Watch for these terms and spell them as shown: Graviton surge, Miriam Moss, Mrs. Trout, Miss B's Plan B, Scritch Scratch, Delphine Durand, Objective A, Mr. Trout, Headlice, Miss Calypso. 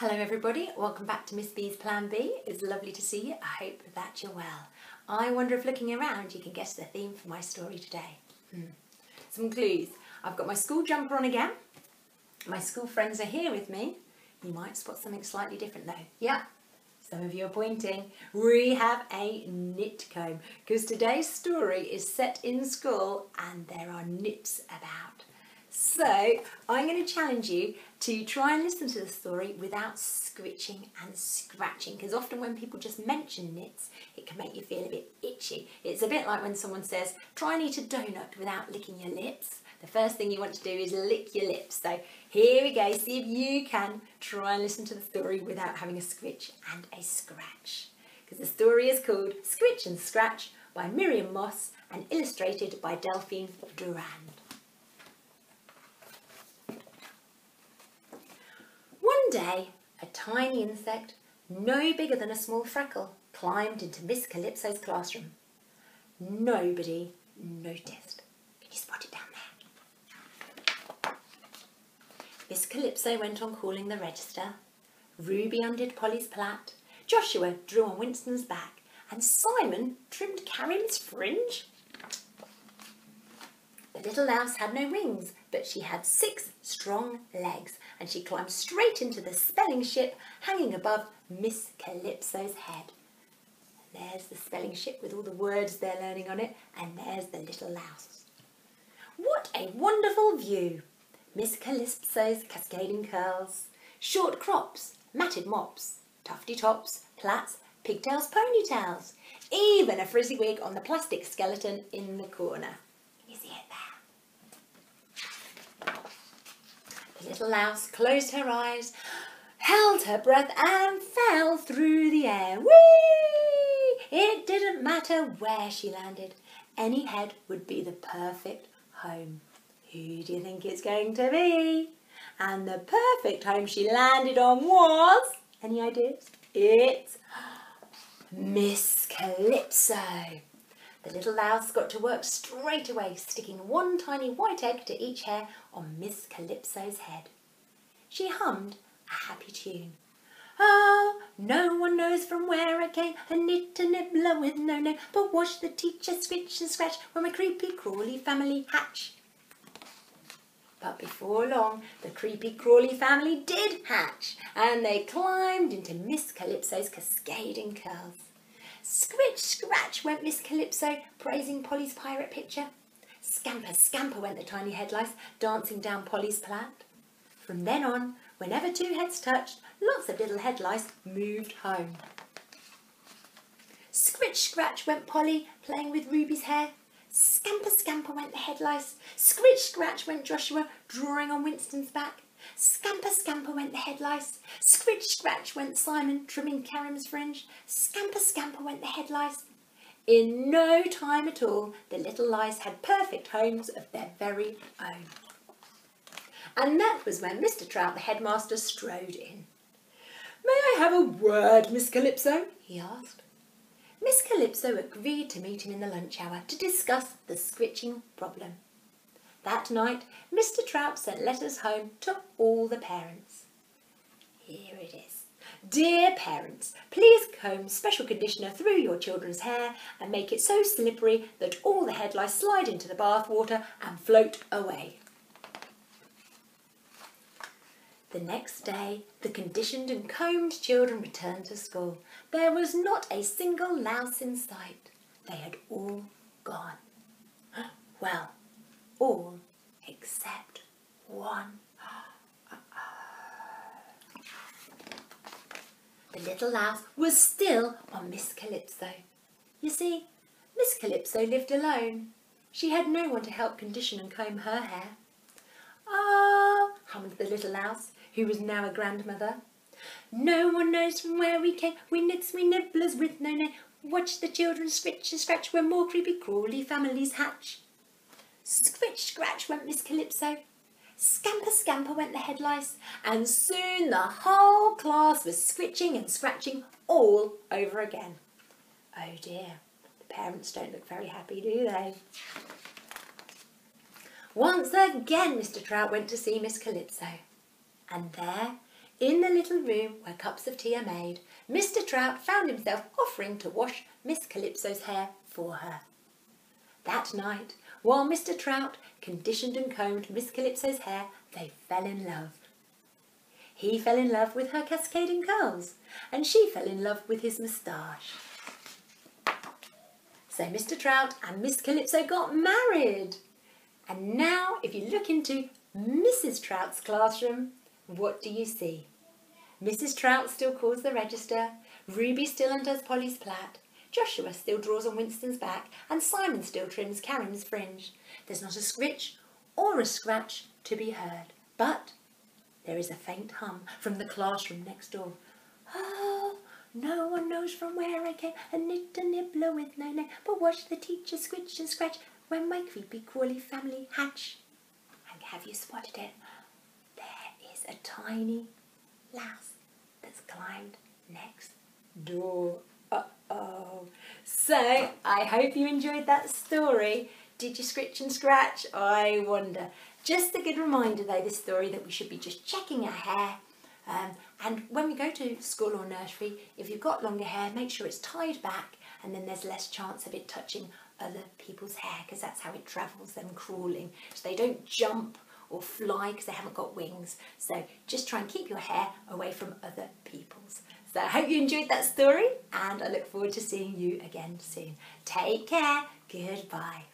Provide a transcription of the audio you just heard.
Hello everybody, welcome back to Miss B's Plan B. It's lovely to see you, I hope that you're well. I wonder if looking around you can guess the theme for my story today. Some clues. I've got my school jumper on again. My school friends are here with me. You might spot something slightly different though. Yeah, some of you are pointing. We have a knit comb, because today's story is set in school and there are knits about. So, I'm going to challenge you to try and listen to the story without scritching and scratching, because often when people just mention knits, it can make you feel a bit itchy. It's a bit like when someone says, try and eat a donut without licking your lips. The first thing you want to do is lick your lips. So, here we go. See if you can try and listen to the story without having a scritch and a scratch. Because the story is called Scritch and Scratch by Miriam Moss and illustrated by Delphine Durand. One day, a tiny insect, no bigger than a small freckle, climbed into Miss Calypso's classroom. Nobody noticed. Can you spot it down there? Miss Calypso went on calling the register. Ruby undid Polly's plait. Joshua drew on Winston's back. And Simon trimmed Karen's fringe. The little louse had no wings, but she had 6 strong legs, and she climbed straight into the spelling ship hanging above Miss Calypso's head. And there's the spelling ship with all the words they're learning on it, and there's the little louse. What a wonderful view! Miss Calypso's cascading curls, short crops, matted mops, tufty tops, plaits, pigtails, ponytails, even a frizzy wig on the plastic skeleton in the corner. Can you see it there? The little louse closed her eyes, held her breath and fell through the air. Whee! It didn't matter where she landed. Any head would be the perfect home. Who do you think it's going to be? And the perfect home she landed on was... any ideas? It's Miss Calypso. The little louse got to work straight away, sticking one tiny white egg to each hair on Miss Calypso's head. She hummed a happy tune. Oh, no one knows from where I came, a knit and nibbler with no name, but watch the teacher scritch and scratch when my creepy crawly family hatch. But before long, the creepy crawly family did hatch, and they climbed into Miss Calypso's cascading curls. Scritch, scratch went Miss Calypso, praising Polly's pirate picture. Scamper, scamper went the tiny head lice, dancing down Polly's plait. From then on, whenever 2 heads touched, lots of little head lice moved home. Scritch, scratch went Polly, playing with Ruby's hair. Scamper, scamper went the head lice. Scritch, scratch went Joshua, drawing on Winston's back. Scamper, scamper went the head lice. Scritch, scratch went Simon, trimming Karen's fringe. Scamper, scamper went the head lice. In no time at all, the little lice had perfect homes of their very own. And that was when Mr. Trout, the headmaster, strode in. May I have a word, Miss Calypso? He asked. Miss Calypso agreed to meet him in the lunch hour to discuss the scritching problem. That night, Mr. Trout sent letters home to all the parents. Here it is. Dear parents, please comb special conditioner through your children's hair and make it so slippery that all the head lice slide into the bath water and float away. The next day, the conditioned and combed children returned to school. There was not a single louse in sight. They had all gone. Well, all except one. The little louse was still on Miss Calypso. You see, Miss Calypso lived alone. She had no one to help condition and comb her hair. Oh, hummed the little louse, who was now a grandmother. No one knows from where we came, we knits, we nibblers with no name. Watch the children scritch and scratch where more creepy crawly families hatch. Scritch, scratch went Miss Calypso. Scamper, scamper went the head lice, and soon the whole class was scritching and scratching all over again. Oh dear, the parents don't look very happy, do they? Once again Mr. Trout went to see Miss Calypso, and there, In the little room where cups of tea are made, Mr. Trout found himself offering to wash Miss Calypso's hair for her. That night, while Mr. Trout conditioned and combed Miss Calypso's hair, they fell in love. He fell in love with her cascading curls, and she fell in love with his moustache. So Mr. Trout and Miss Calypso got married. And now, if you look into Mrs. Trout's classroom, what do you see? Mrs. Trout still calls the register, Ruby still undoes Polly's plait, Joshua still draws on Winston's back, and Simon still trims Karen's fringe. There's not a scritch or a scratch to be heard, but there is a faint hum from the classroom next door. Oh, no one knows from where I came, a knit and nibbler with no name, but watch the teacher scritch and scratch when my creepy crawly family hatch. And have you spotted it? A tiny lass that's climbed next door. Uh-oh. So, I hope you enjoyed that story. Did you scritch and scratch? I wonder. Just a good reminder though, this story, that we should be just checking our hair. And when we go to school or nursery, if you've got longer hair, make sure it's tied back, and then there's less chance of it touching other people's hair, because that's how it travels, them crawling. So they don't jump or fly because they haven't got wings. So just try and keep your hair away from other people's. So I hope you enjoyed that story, and I look forward to seeing you again soon. Take care. Goodbye.